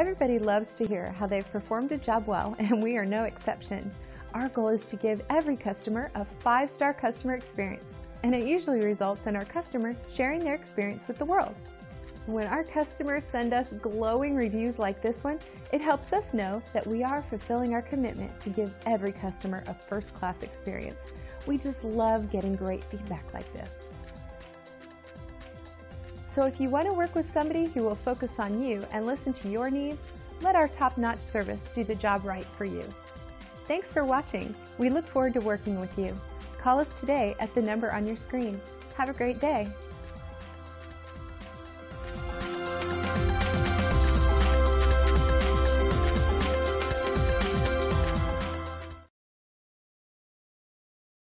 Everybody loves to hear how they've performed a job well, and we are no exception. Our goal is to give every customer a 5-star customer experience, and it usually results in our customer sharing their experience with the world. When our customers send us glowing reviews like this one, it helps us know that we are fulfilling our commitment to give every customer a first-class experience. We just love getting great feedback like this. So if you want to work with somebody who will focus on you and listen to your needs, let our top-notch service do the job right for you. Thanks for watching. We look forward to working with you. Call us today at the number on your screen. Have a great day.